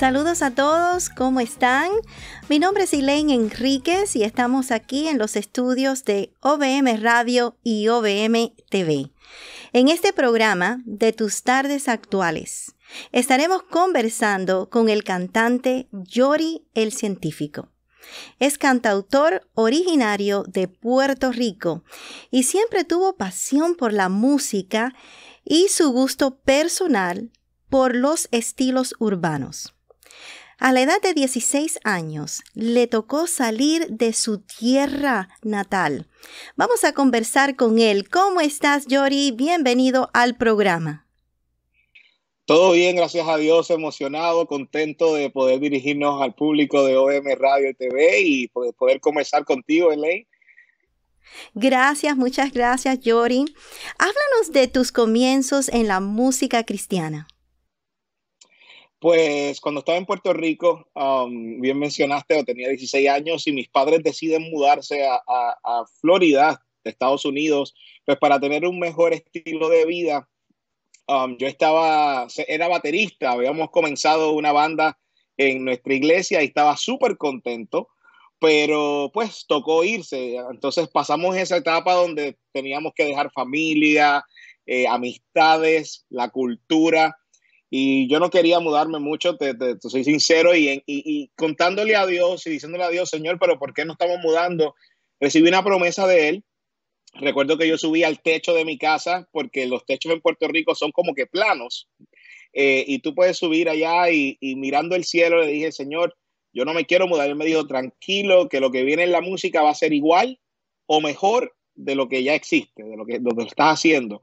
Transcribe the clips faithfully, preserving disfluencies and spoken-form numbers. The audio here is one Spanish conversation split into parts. Saludos a todos, ¿cómo están? Mi nombre es Elaine Enríquez y estamos aquí en los estudios de O V M Radio y O V M T V. En este programa de Tus Tardes Actuales estaremos conversando con el cantante Yori el Científico. Es cantautor originario de Puerto Rico y siempre tuvo pasión por la música y su gusto personal por los estilos urbanos. A la edad de dieciséis años, le tocó salir de su tierra natal. Vamos a conversar con él. ¿Cómo estás, Yori? Bienvenido al programa. Todo bien, gracias a Dios, emocionado, contento de poder dirigirnos al público de O V M Radio y T V y poder conversar contigo, Elaine. Gracias, muchas gracias, Yori. Háblanos de tus comienzos en la música cristiana. Pues cuando estaba en Puerto Rico, um, bien mencionaste, tenía dieciséis años y mis padres deciden mudarse a, a, a Florida, de Estados Unidos, pues para tener un mejor estilo de vida. Um, yo estaba, era baterista, habíamos comenzado una banda en nuestra iglesia y estaba súper contento, pero pues tocó irse. Entonces pasamos esa etapa donde teníamos que dejar familia, eh, amistades, la cultura. Y yo no quería mudarme mucho, te, te, te soy sincero, y, y, y contándole a Dios y diciéndole a Dios, Señor, pero ¿por qué no estamos mudando? Recibí una promesa de Él. Recuerdo que yo subí al techo de mi casa, porque los techos en Puerto Rico son como que planos, eh, y tú puedes subir allá, y, y mirando el cielo le dije, Señor, yo no me quiero mudar. Él me dijo, tranquilo, que lo que viene en la música va a ser igual o mejor de lo que ya existe, de lo que, de lo que estás haciendo.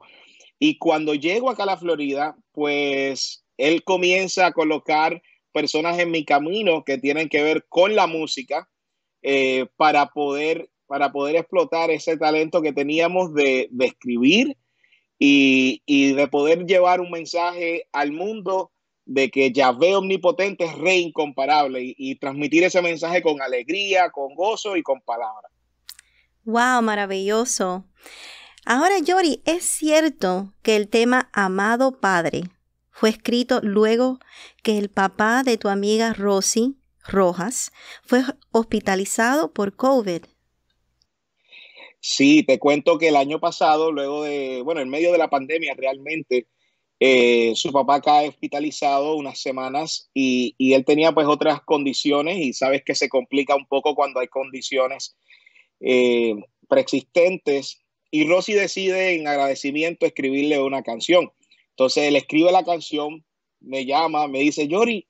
Y cuando llego acá a la Florida, pues él comienza a colocar personas en mi camino que tienen que ver con la música eh, para, poder, para poder explotar ese talento que teníamos de, de escribir y, y de poder llevar un mensaje al mundo de que Yahvé Omnipotente es Rey Incomparable y, y transmitir ese mensaje con alegría, con gozo y con palabras. ¡Wow! Maravilloso. Ahora, Yori, ¿es cierto que el tema Amado Padre fue escrito luego que el papá de tu amiga Rosy Rojas fue hospitalizado por COVID? Sí, te cuento que el año pasado, luego de, bueno, en medio de la pandemia realmente, eh, su papá cae hospitalizado unas semanas y, y él tenía pues otras condiciones y sabes que se complica un poco cuando hay condiciones eh, preexistentes. Y Rosy decide en agradecimiento escribirle una canción. Entonces él escribe la canción, me llama, me dice, Yori,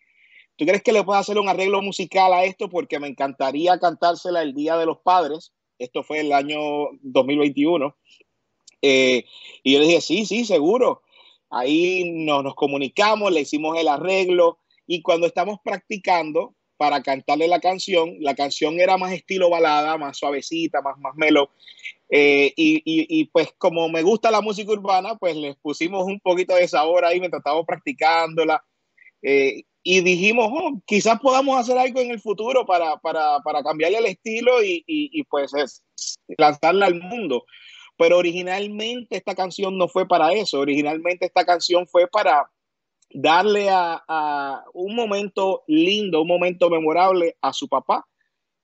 ¿tú crees que le puedes hacer un arreglo musical a esto? Porque me encantaría cantársela el Día de los Padres. Esto fue el año dos mil veintiuno. Eh, y yo le dije, sí, sí, seguro. Ahí nos, nos comunicamos, le hicimos el arreglo. Y cuando estamos practicando para cantarle la canción, la canción era más estilo balada, más suavecita, más, más melo. Eh, y, y, y pues como me gusta la música urbana, pues les pusimos un poquito de sabor ahí mientras estábamos practicándola eh, y dijimos, oh, quizás podamos hacer algo en el futuro para, para, para cambiarle el estilo y, y, y pues es, lanzarla al mundo. Pero originalmente esta canción no fue para eso, originalmente esta canción fue para darle a, a un momento lindo, un momento memorable a su papá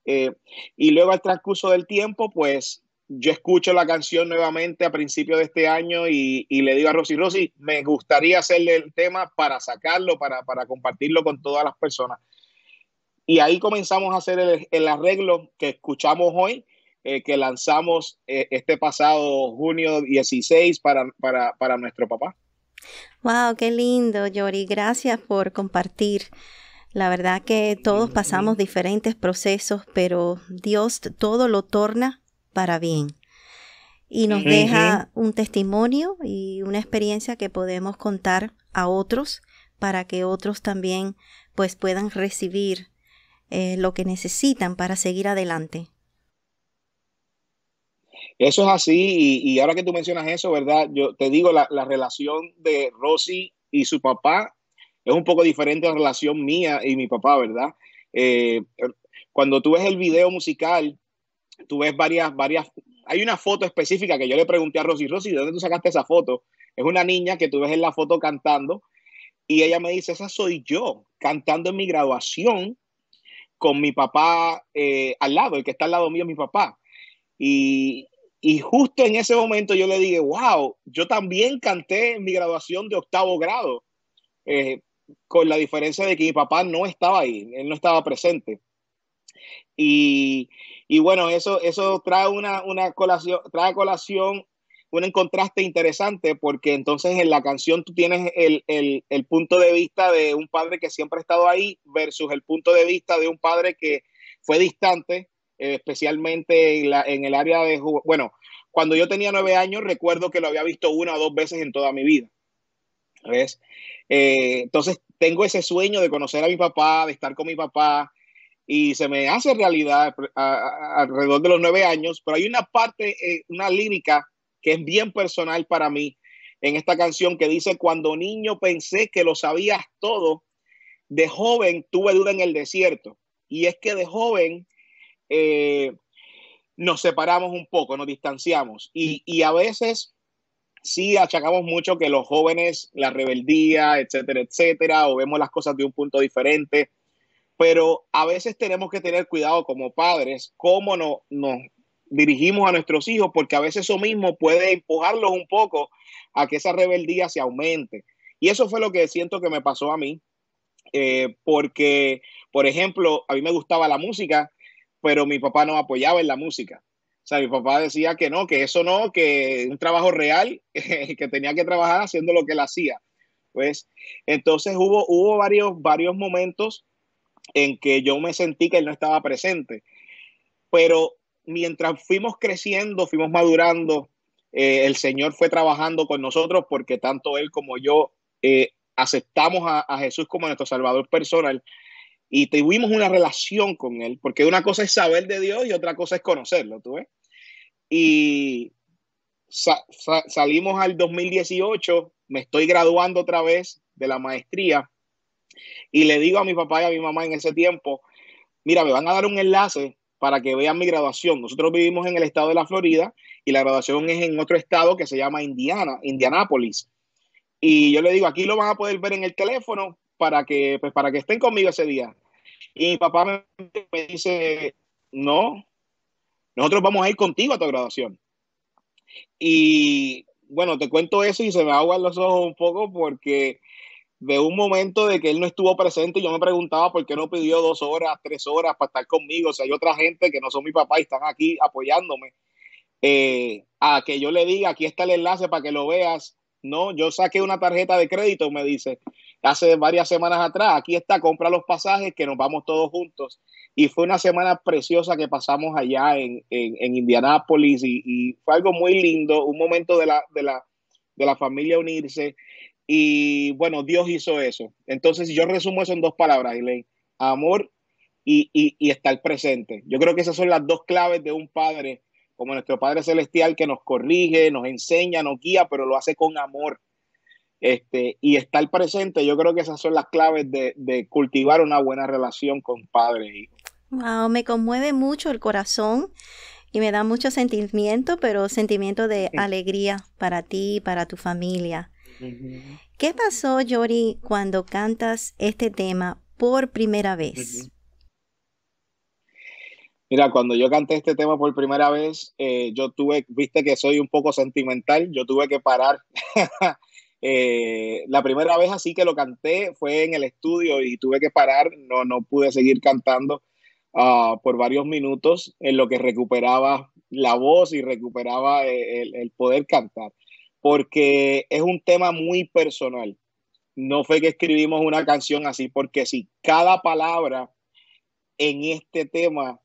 eh, y luego al transcurso del tiempo pues yo escucho la canción nuevamente a principio de este año y, y le digo a Rosy, Rosy, me gustaría hacerle el tema para sacarlo, para, para compartirlo con todas las personas. Y ahí comenzamos a hacer el, el arreglo que escuchamos hoy, eh, que lanzamos eh, este pasado junio dieciséis para, para, para nuestro papá. ¡Wow! ¡Qué lindo, Yori! Gracias por compartir. La verdad que todos pasamos diferentes procesos, pero Dios todo lo torna para bien y nos deja un testimonio y una experiencia que podemos contar a otros para que otros también pues puedan recibir eh, lo que necesitan para seguir adelante. Eso es así y, y ahora que tú mencionas eso, ¿verdad? Yo te digo, la, la relación de Rosy y su papá es un poco diferente a la relación mía y mi papá, ¿verdad? Eh, cuando tú ves el video musical, tú ves varias, varias, hay una foto específica que yo le pregunté a Rosy, Rosy, ¿de dónde tú sacaste esa foto? Es una niña que tú ves en la foto cantando Y ella me dice, esa soy yo, cantando en mi graduación con mi papá eh, al lado, el que está al lado mío es mi papá. Y, y justo en ese momento yo le dije, wow, yo también canté en mi graduación de octavo grado, eh, con la diferencia de que mi papá no estaba ahí, él no estaba presente. Y, y bueno, eso, eso trae una, una colación, trae colación un contraste interesante, porque entonces en la canción tú tienes el, el, el punto de vista de un padre que siempre ha estado ahí versus el punto de vista de un padre que fue distante, eh, especialmente en, la, en el área de... Bueno, cuando yo tenía nueve años recuerdo que lo había visto una o dos veces en toda mi vida. ¿Ves? Eh, entonces tengo ese sueño de conocer a mi papá, de estar con mi papá, y se me hace realidad a, a, alrededor de los nueve años, pero hay una parte, eh, una lírica que es bien personal para mí en esta canción que dice, cuando niño pensé que lo sabías todo, de joven tuve duda en el desierto. Y es que de joven eh, nos separamos un poco, nos distanciamos. Y, y a veces sí achacamos mucho que los jóvenes, la rebeldía, etcétera, etcétera, o vemos las cosas de un punto diferente. Pero a veces tenemos que tener cuidado como padres, cómo nos... No, dirigimos a nuestros hijos, porque a veces eso mismo puede empujarlos un poco a que esa rebeldía se aumente. Y eso fue lo que siento que me pasó a mí, eh, porque, por ejemplo, a mí me gustaba la música, pero mi papá no apoyaba en la música. O sea, mi papá decía que no, que eso no, que un trabajo real, que tenía que trabajar haciendo lo que él hacía. Pues, entonces hubo, hubo varios, varios momentos en que yo me sentí que él no estaba presente. Pero mientras fuimos creciendo, fuimos madurando, eh, el Señor fue trabajando con nosotros, porque tanto Él como yo eh, aceptamos a, a Jesús como nuestro Salvador personal y tuvimos una relación con Él, porque una cosa es saber de Dios y otra cosa es conocerlo, ¿tú ves? Y sa sa salimos al dos mil dieciocho, me estoy graduando otra vez de la maestría y le digo a mi papá y a mi mamá en ese tiempo, mira, me van a dar un enlace para que vean mi graduación. Nosotros vivimos en el estado de la Florida y la graduación es en otro estado que se llama Indiana, Indianápolis. Y yo le digo, aquí lo van a poder ver en el teléfono para que, pues, para que estén conmigo ese día. Y mi papá me, me dice, no, nosotros vamos a ir contigo a tu graduación. Y bueno, te cuento eso y se me ahogan los ojos un poco, porque de un momento de que él no estuvo presente, yo me preguntaba por qué no pidió dos horas, tres horas para estar conmigo. O sea, hay otra gente que no son mi papá y están aquí apoyándome. Eh, a que yo le diga, aquí está el enlace para que lo veas. No, yo saqué una tarjeta de crédito, me dice, hace varias semanas atrás. Aquí está, compra los pasajes que nos vamos todos juntos. Y fue una semana preciosa que pasamos allá en, en, en Indianápolis y, y fue algo muy lindo, un momento de la, de la, de la familia unirse. Y bueno, Dios hizo eso. Entonces yo resumo eso en dos palabras, Elaine: amor y, y, y estar presente. Yo creo que esas son las dos claves de un padre, como nuestro Padre Celestial, que nos corrige, nos enseña, nos guía, pero lo hace con amor. Este, y estar presente, yo creo que esas son las claves de, de cultivar una buena relación con padre e hijo. Wow, me conmueve mucho el corazón y me da mucho sentimiento, pero sentimiento de alegría para ti y para tu familia. ¿Qué pasó, Yori, cuando cantas este tema por primera vez? Mira, cuando yo canté este tema por primera vez, eh, yo tuve, viste que soy un poco sentimental, yo tuve que parar. eh, la primera vez así que lo canté fue en el estudio y tuve que parar, no, no pude seguir cantando uh, por varios minutos en lo que recuperaba la voz y recuperaba el, el poder cantar, porque es un tema muy personal. No fue que escribimos una canción así, porque sí, cada palabra en este tema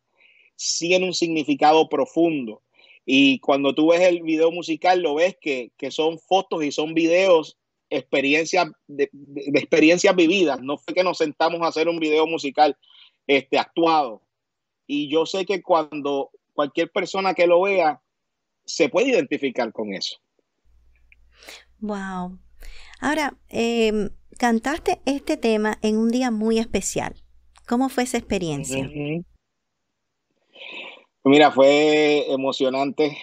tiene un significado profundo. Y cuando tú ves el video musical, lo ves que, que son fotos y son videos, experiencias de, de, de experiencias vividas. No fue que nos sentamos a hacer un video musical este, actuado. Y yo sé que cuando cualquier persona que lo vea, se puede identificar con eso. Wow. Ahora, eh, cantaste este tema en un día muy especial. ¿Cómo fue esa experiencia? Uh-huh. Mira, fue emocionante.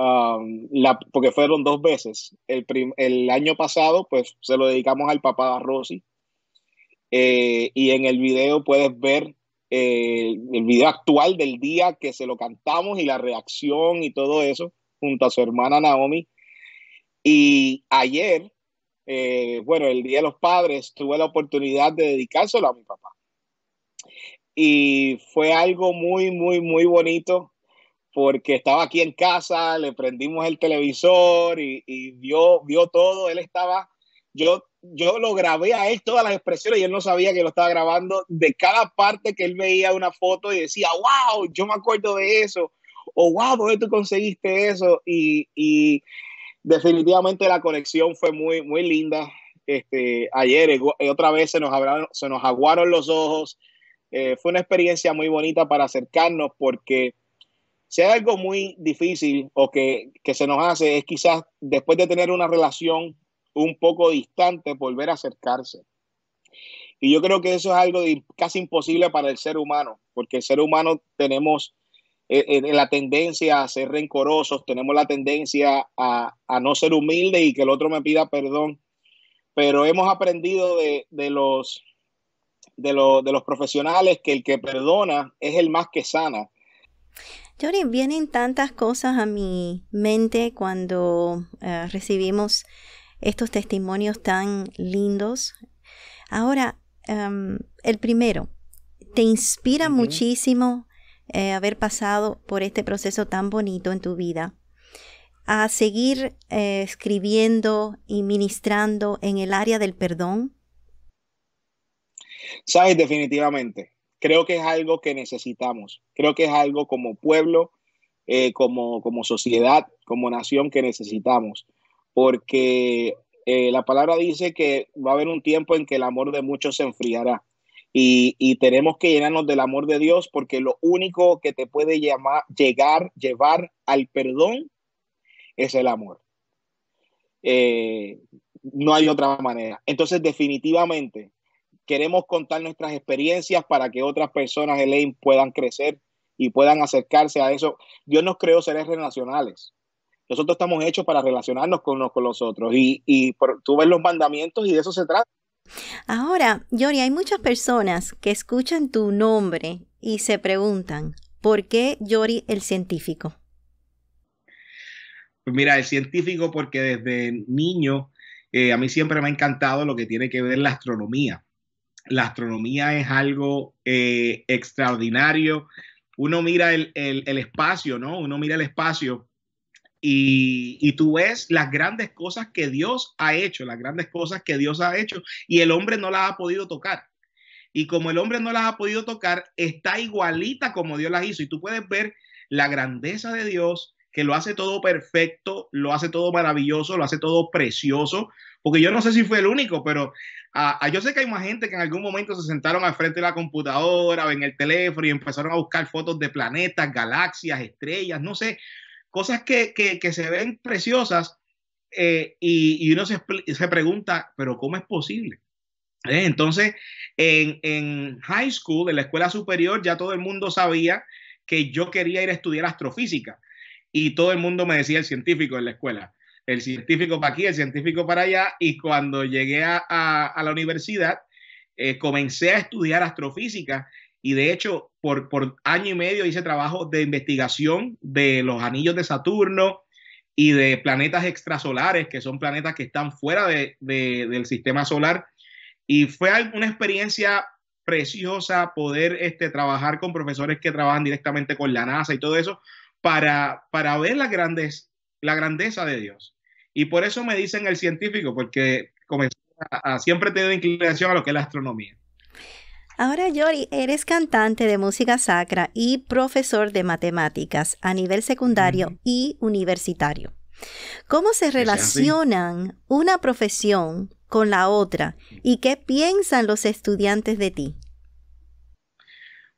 Um, la, porque fueron dos veces. El, prim, el año pasado, pues, se lo dedicamos al papá de Rosy. Eh, y en el video puedes ver eh, el video actual del día que se lo cantamos y la reacción y todo eso, junto a su hermana Naomi. Y ayer, eh, bueno, el Día de los Padres, tuve la oportunidad de dedicárselo a mi papá. Y fue algo muy, muy, muy bonito, porque estaba aquí en casa, le prendimos el televisor y, y vio, vio todo. Él estaba, yo, yo lo grabé a él todas las expresiones y él no sabía que lo estaba grabando. De cada parte que él veía una foto y decía, wow, yo me acuerdo de eso, o wow, ¿dónde tú conseguiste eso? Y, y definitivamente la conexión fue muy, muy linda. Este, ayer otra vez se nos abraron, se nos aguaron los ojos. Eh, fue una experiencia muy bonita para acercarnos, porque si hay algo muy difícil o que, que se nos hace es quizás después de tener una relación un poco distante, volver a acercarse. Y yo creo que eso es algo de, casi imposible para el ser humano, porque el ser humano tenemos eh, eh, la tendencia a ser rencorosos, tenemos la tendencia a, a no ser humildes y que el otro me pida perdón. Pero hemos aprendido de, de, los, de, lo, de los profesionales que el que perdona es el más que sana. Yori, vienen tantas cosas a mi mente cuando uh, recibimos estos testimonios tan lindos. Ahora, um, el primero, te inspira uh-huh. muchísimo eh, haber pasado por este proceso tan bonito en tu vida, a seguir eh, escribiendo y ministrando en el área del perdón. Sabes, definitivamente. Creo que es algo que necesitamos. Creo que es algo como pueblo, eh, como, como sociedad, como nación que necesitamos. Porque eh, la palabra dice que va a haber un tiempo en que el amor de muchos se enfriará. Y, y tenemos que llenarnos del amor de Dios, porque lo único que te puede llamar, llegar, llevar al perdón es el amor. Eh, no hay otra manera. Entonces, definitivamente, queremos contar nuestras experiencias para que otras personas, Elaine, puedan crecer y puedan acercarse a eso. Dios nos creó seres relacionales. Nosotros estamos hechos para relacionarnos con unos con los otros. Y, y por, tú ves los mandamientos y de eso se trata. Ahora, Yori, hay muchas personas que escuchan tu nombre y se preguntan, ¿por qué Yori el Científico? Pues mira, el científico porque desde niño eh, a mí siempre me ha encantado lo que tiene que ver la astronomía. La astronomía es algo eh, extraordinario. Uno mira el, el, el espacio, ¿no? Uno mira el espacio y, y tú ves las grandes cosas que Dios ha hecho, las grandes cosas que Dios ha hecho y el hombre no las ha podido tocar. Y como el hombre no las ha podido tocar, está igualita como Dios las hizo. Y tú puedes ver la grandeza de Dios, que lo hace todo perfecto, lo hace todo maravilloso, lo hace todo precioso. Porque yo no sé si fue el único, pero uh, yo sé que hay más gente que en algún momento se sentaron al frente de la computadora o en el teléfono y empezaron a buscar fotos de planetas, galaxias, estrellas, no sé, cosas que, que, que se ven preciosas eh, y, y uno se, se pregunta, ¿pero cómo es posible? ¿Eh? Entonces, en, en high school, en la escuela superior, ya todo el mundo sabía que yo quería ir a estudiar astrofísica y todo el mundo me decía el científico en la escuela. El científico para aquí, el científico para allá. Y cuando llegué a, a, a la universidad, eh, comencé a estudiar astrofísica. Y de hecho, por, por año y medio hice trabajo de investigación de los anillos de Saturno y de planetas extrasolares, que son planetas que están fuera de, de, del sistema solar. Y fue una experiencia preciosa poder este, trabajar con profesores que trabajan directamente con la NASA y todo eso para, para ver las grandes, la grandeza de Dios. Y por eso me dicen el científico, porque comencé a, a siempre tener inclinación a lo que es la astronomía. Ahora, Yori, eres cantante de música sacra y profesor de matemáticas a nivel secundario uh-huh. y universitario. ¿Cómo se relacionan una profesión con la otra y qué piensan los estudiantes de ti?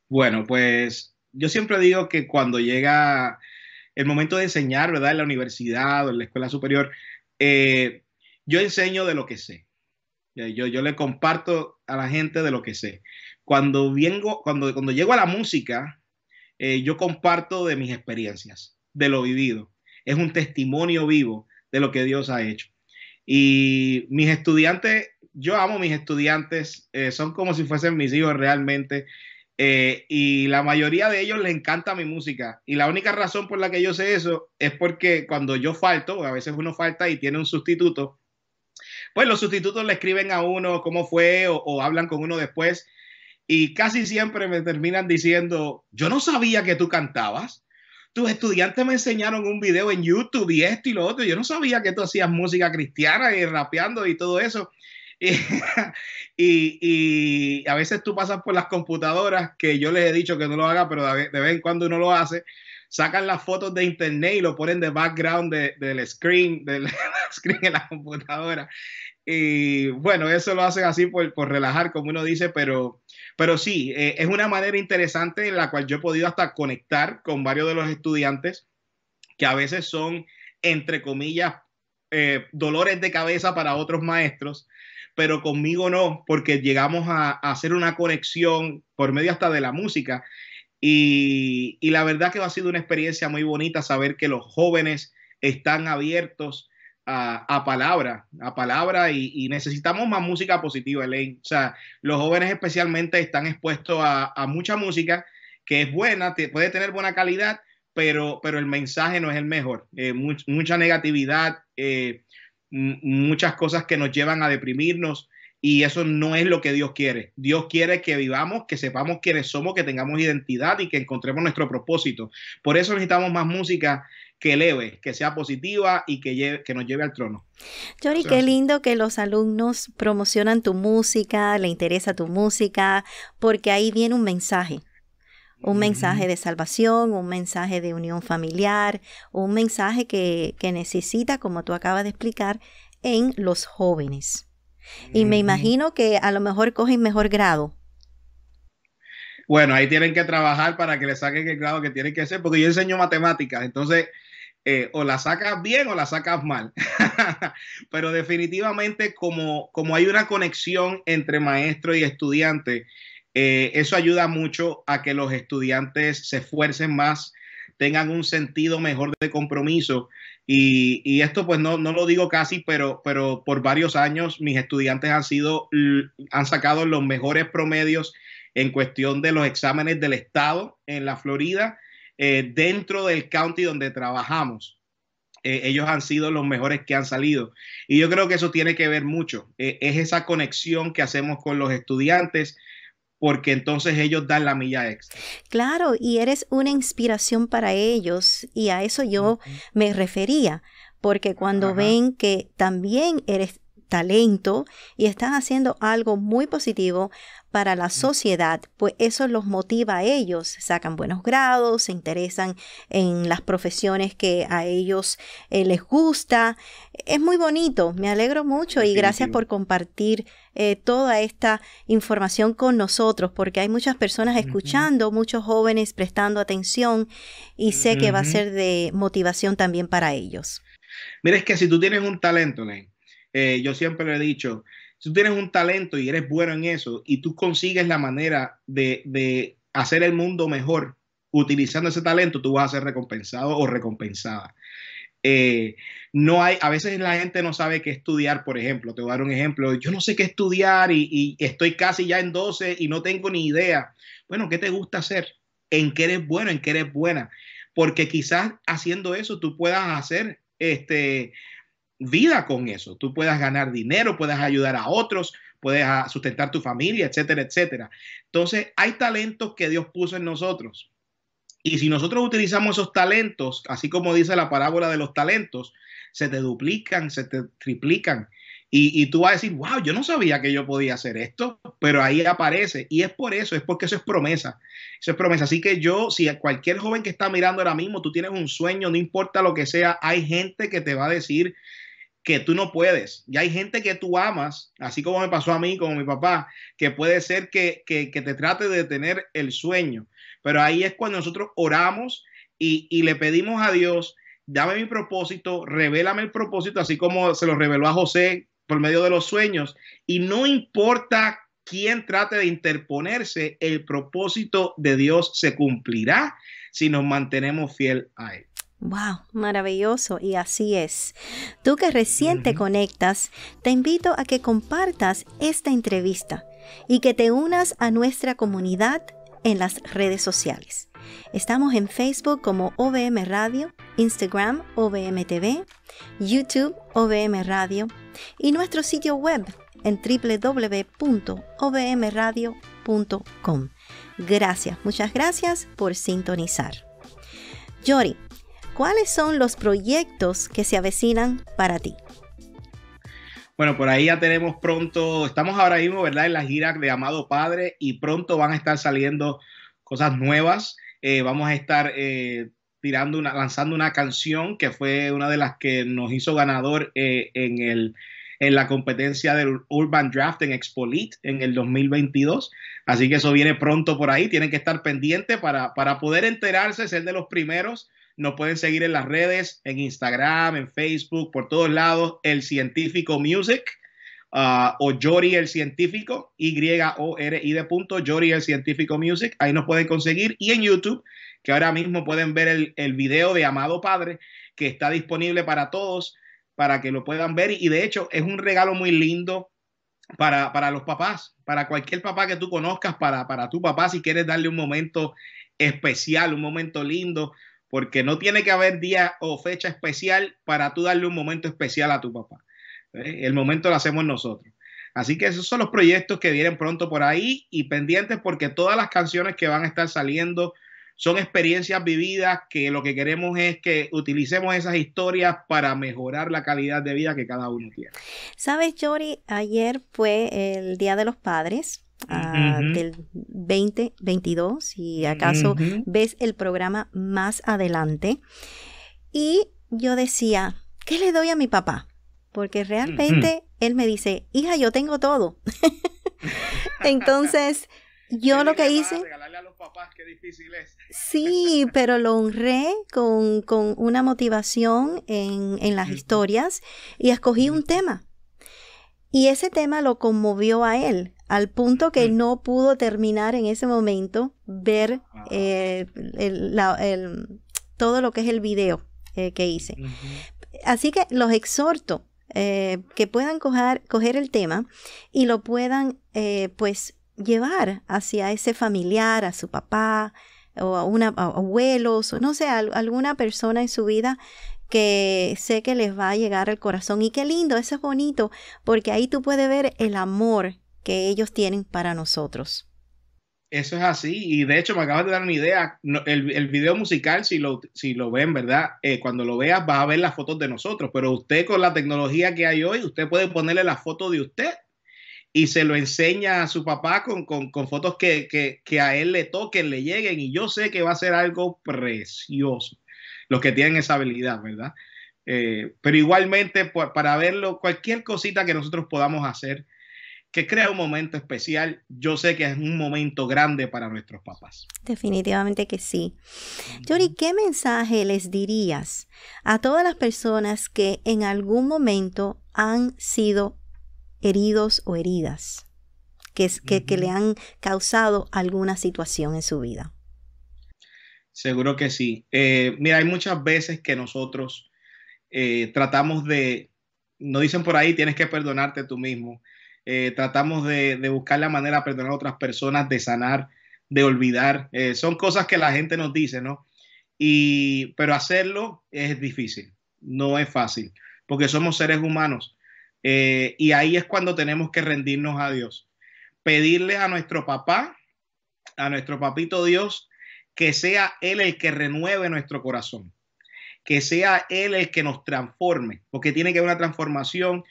Bueno, pues yo siempre digo que cuando llega el momento de enseñar, ¿verdad? En la universidad o en la escuela superior, eh, yo enseño de lo que sé. Yo, yo le comparto a la gente de lo que sé. Cuando, vengo, cuando, cuando llego a la música, eh, yo comparto de mis experiencias, de lo vivido. es un testimonio vivo de lo que Dios ha hecho. Y mis estudiantes, yo amo a mis estudiantes, eh, son como si fuesen mis hijos realmente. Eh, y la mayoría de ellos les encanta mi música, y la única razón por la que yo sé eso es porque cuando yo falto, a veces uno falta y tiene un sustituto, pues los sustitutos le escriben a uno cómo fue o, o hablan con uno después, y casi siempre me terminan diciendo: yo no sabía que tú cantabas, tus estudiantes me enseñaron un video en YouTube y esto y lo otro, yo no sabía que tú hacías música cristiana y rapeando y todo eso. Y, y, y a veces tú pasas por las computadoras, que yo les he dicho que no lo haga, pero de vez en cuando uno lo hace, sacan las fotos de internet y lo ponen de background de, del screen, del screen de la computadora. Y bueno, eso lo hacen así por, por relajar, como uno dice, pero, pero sí, eh, es una manera interesante en la cual yo he podido hasta conectar con varios de los estudiantes que a veces son, entre comillas, eh, dolores de cabeza para otros maestros, pero conmigo no, porque llegamos a, a hacer una conexión por medio hasta de la música. Y, y la verdad que ha sido una experiencia muy bonita saber que los jóvenes están abiertos a, a palabra, a palabra y, y necesitamos más música positiva, Elaine. O sea, los jóvenes especialmente están expuestos a, a mucha música que es buena, te, puede tener buena calidad, pero, pero el mensaje no es el mejor. Eh, much, mucha negatividad, eh, muchas cosas que nos llevan a deprimirnos, y eso no es lo que Dios quiere. Dios quiere que vivamos, que sepamos quiénes somos, que tengamos identidad y que encontremos nuestro propósito. Por eso necesitamos más música que eleve, que sea positiva y que, lleve, que nos lleve al trono. Yori, o sea, qué lindo que los alumnos promocionan tu música, le interesa tu música, porque ahí viene un mensaje. Un mensaje de salvación, un mensaje de unión familiar, un mensaje que, que necesita, como tú acabas de explicar, en los jóvenes. Y me imagino que a lo mejor cogen mejor grado. Bueno, ahí tienen que trabajar para que le saquen el grado que tienen que hacer, porque yo enseño matemáticas, entonces eh, o la sacas bien o la sacas mal. Pero definitivamente como, como hay una conexión entre maestro y estudiante, Eh, eso ayuda mucho a que los estudiantes se esfuercen más, tengan un sentido mejor de compromiso. Y, y esto pues no, no lo digo casi, pero, pero por varios años mis estudiantes han, sido, han sacado los mejores promedios en cuestión de los exámenes del estado en la Florida, eh, dentro del county donde trabajamos. Eh, ellos han sido los mejores que han salido. Y yo creo que eso tiene que ver mucho. Eh, es esa conexión que hacemos con los estudiantes, porque entonces ellos dan la milla extra. Claro, y eres una inspiración para ellos, y a eso yo uh-huh. me refería, porque cuando uh-huh. ven que también eres talento y estás haciendo algo muy positivo para la uh-huh. sociedad, pues eso los motiva a ellos, sacan buenos grados, se interesan en las profesiones que a ellos eh, les gusta. Es muy bonito, me alegro mucho. Definitivo. Y gracias por compartir Eh, toda esta información con nosotros, porque hay muchas personas escuchando, uh-huh. muchos jóvenes prestando atención, y sé uh-huh. que va a ser de motivación también para ellos. Mira, es que si tú tienes un talento, Len, eh, yo siempre lo he dicho, si tú tienes un talento y eres bueno en eso y tú consigues la manera de, de hacer el mundo mejor utilizando ese talento, tú vas a ser recompensado o recompensada. Eh, no hay, a veces la gente no sabe qué estudiar, por ejemplo, te voy a dar un ejemplo, yo no sé qué estudiar y, y estoy casi ya en doce y no tengo ni idea. Bueno, ¿qué te gusta hacer? ¿En qué eres bueno? ¿En qué eres buena? Porque quizás haciendo eso tú puedas hacer este, vida con eso, tú puedas ganar dinero, puedas ayudar a otros, puedes sustentar tu familia, etcétera, etcétera. Entonces hay talentos que Dios puso en nosotros. Y si nosotros utilizamos esos talentos, así como dice la parábola de los talentos, se te duplican, se te triplican. Y, y tú vas a decir, wow, yo no sabía que yo podía hacer esto, pero ahí aparece. Y es por eso, es porque eso es promesa. Eso es promesa. Así que yo, si a cualquier joven que está mirando ahora mismo, tú tienes un sueño, no importa lo que sea, hay gente que te va a decir que tú no puedes. Y hay gente que tú amas, así como me pasó a mí, como mi papá, que puede ser que, que, que te trate de detener el sueño. Pero ahí es cuando nosotros oramos y, y le pedimos a Dios, dame mi propósito, revélame el propósito, así como se lo reveló a José por medio de los sueños. Y no importa quién trate de interponerse, el propósito de Dios se cumplirá si nos mantenemos fiel a él. Wow, maravilloso, y así es. Tú que recién uh-huh. te conectas, te invito a que compartas esta entrevista y que te unas a nuestra comunidad en las redes sociales. Estamos en Facebook como O V M Radio, Instagram O V M T V, YouTube O V M Radio y nuestro sitio web en w w w punto o v m radio punto com. Gracias, muchas gracias por sintonizar. Yori, ¿cuáles son los proyectos que se avecinan para ti? Bueno, por ahí ya tenemos pronto, estamos ahora mismo, ¿verdad?, en la gira de Amado Padre y pronto van a estar saliendo cosas nuevas. Eh, vamos a estar eh, tirando una, lanzando una canción que fue una de las que nos hizo ganador eh, en, el, en la competencia del Urban Draft en Expolite en el dos mil veintidós. Así que eso viene pronto por ahí. Tienen que estar pendientes para, para poder enterarse, ser de los primeros. Nos pueden seguir en las redes, en Instagram, en Facebook, por todos lados, El Científico Music uh, o Yori el Científico, Y O R I de punto, Yori el Científico Music. Ahí nos pueden conseguir. Y en YouTube, que ahora mismo pueden ver el, el video de Amado Padre, que está disponible para todos, para que lo puedan ver. Y de hecho, es un regalo muy lindo para, para los papás, para cualquier papá que tú conozcas, para, para tu papá, si quieres darle un momento especial, un momento lindo. Porque no tiene que haber día o fecha especial para tú darle un momento especial a tu papá. ¿Eh? El momento lo hacemos nosotros. Así que esos son los proyectos que vienen pronto por ahí y pendientes, porque todas las canciones que van a estar saliendo son experiencias vividas, que lo que queremos es que utilicemos esas historias para mejorar la calidad de vida que cada uno tiene. ¿Sabes, Yori? Ayer fue el Día de los Padres. Uh, uh-huh. del veinte veintidós, si acaso uh-huh. ves el programa más adelante, y yo decía, ¿qué le doy a mi papá? Porque realmente uh-huh. él me dice, hija, yo tengo todo. Entonces yo lo que hice, regalarle a los papás, qué difícil es. Sí, pero lo honré con, con una motivación en, en las uh-huh. historias, y escogí uh-huh. un tema, y ese tema lo conmovió a él, al punto que no pudo terminar en ese momento ver eh, el, la, el, todo lo que es el video eh, que hice. Uh-huh. Así que los exhorto eh, que puedan coger, coger el tema y lo puedan eh, pues llevar hacia ese familiar, a su papá o a, una, a abuelos, o no sé, a alguna persona en su vida que sé que les va a llegar al corazón. Y qué lindo, eso es bonito, porque ahí tú puedes ver el amor que ellos tienen para nosotros. Eso es así, y de hecho me acabas de dar una idea, no, el, el video musical, si lo, si lo ven, ¿verdad? Eh, cuando lo veas vas a ver las fotos de nosotros, pero usted con la tecnología que hay hoy, usted puede ponerle la foto de usted y se lo enseña a su papá con, con, con fotos que, que, que a él le toquen, le lleguen, y yo sé que va a ser algo precioso, los que tienen esa habilidad, ¿verdad? Eh, pero igualmente, por, para verlo, cualquier cosita que nosotros podamos hacer que crea un momento especial, yo sé que es un momento grande para nuestros papás. Definitivamente que sí. Yori, ¿qué mensaje les dirías a todas las personas que en algún momento han sido heridos o heridas, que, que, uh-huh. que le han causado alguna situación en su vida? Seguro que sí. Eh, mira, hay muchas veces que nosotros eh, tratamos de, nos dicen por ahí, tienes que perdonarte tú mismo. Eh, tratamos de, de buscar la manera de perdonar a otras personas, de sanar, de olvidar. Eh, son cosas que la gente nos dice, ¿no? Y, pero hacerlo es difícil, no es fácil, porque somos seres humanos. Eh, y ahí es cuando tenemos que rendirnos a Dios. Pedirle a nuestro papá, a nuestro papito Dios, que sea Él el que renueve nuestro corazón, que sea Él el que nos transforme, porque tiene que haber una transformación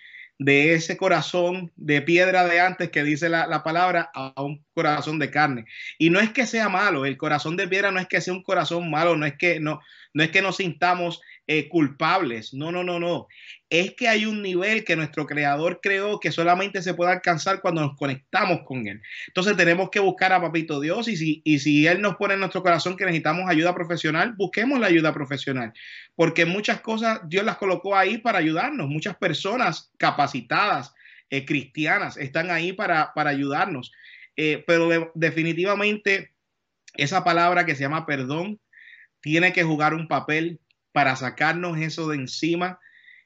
de ese corazón de piedra de antes que dice la, la palabra a un corazón de carne. Y no es que sea malo, el corazón de piedra no es que sea un corazón malo, no es que, no, no es que nos sintamos eh, culpables, no, no, no, no. Es que hay un nivel que nuestro creador creó que solamente se puede alcanzar cuando nos conectamos con él. Entonces tenemos que buscar a Papito Dios, y si, y si él nos pone en nuestro corazón que necesitamos ayuda profesional, busquemos la ayuda profesional, porque muchas cosas Dios las colocó ahí para ayudarnos, muchas personas capacitadas, eh, cristianas, están ahí para, para ayudarnos. Eh, pero de, definitivamente esa palabra que se llama perdón tiene que jugar un papel para sacarnos eso de encima.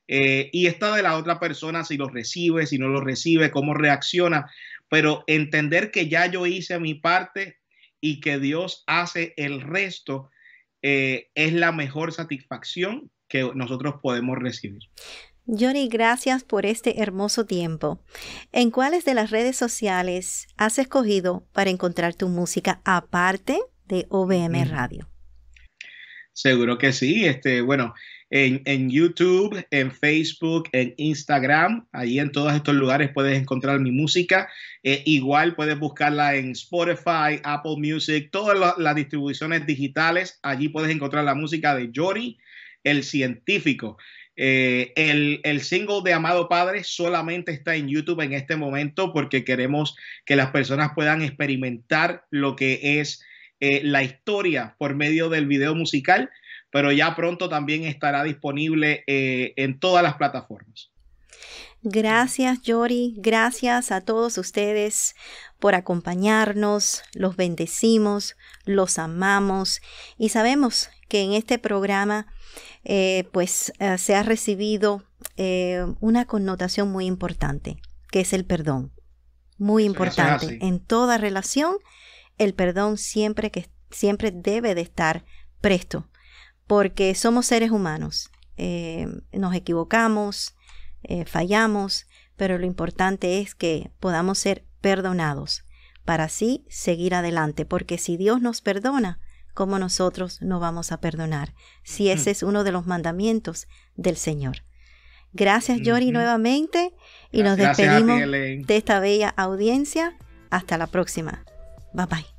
Eh, y esta de la otra persona, si lo recibe, si no lo recibe, cómo reacciona, pero entender que ya yo hice mi parte y que Dios hace el resto, eh, es la mejor satisfacción que nosotros podemos recibir. Yori, gracias por este hermoso tiempo. ¿En cuáles de las redes sociales has escogido para encontrar tu música aparte de O V M Radio? Seguro que sí. Este, bueno, en, en YouTube, en Facebook, en Instagram, ahí en todos estos lugares puedes encontrar mi música. Eh, igual puedes buscarla en Spotify, Apple Music, todas las, las distribuciones digitales. Allí puedes encontrar la música de Yori el Científico. Eh, el, el single de Amado Padre solamente está en YouTube en este momento porque queremos que las personas puedan experimentar lo que es eh, la historia por medio del video musical, pero ya pronto también estará disponible eh, en todas las plataformas. Gracias, Yori. Gracias a todos ustedes por acompañarnos. Los bendecimos, los amamos y sabemos que en este programa eh, pues eh, se ha recibido eh, una connotación muy importante, que es el perdón. Muy importante. En toda relación, el perdón siempre, que, siempre debe de estar presto, porque somos seres humanos. Eh, nos equivocamos, eh, fallamos, pero lo importante es que podamos ser perdonados para así seguir adelante, porque si Dios nos perdona, ¿cómo nosotros no vamos a perdonar? Si ese es uno de los mandamientos del Señor. Gracias, Yori, nuevamente. Y nos despedimos de esta bella audiencia. Hasta la próxima. Bye, bye.